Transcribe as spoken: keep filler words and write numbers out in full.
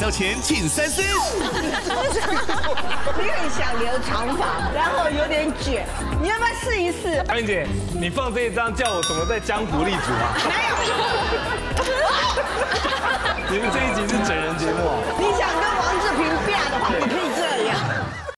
造前请三思。你很想留长发，然后有点卷，你要不要试一试？安姐，你放这一张叫我怎么在江湖立足啊？没有。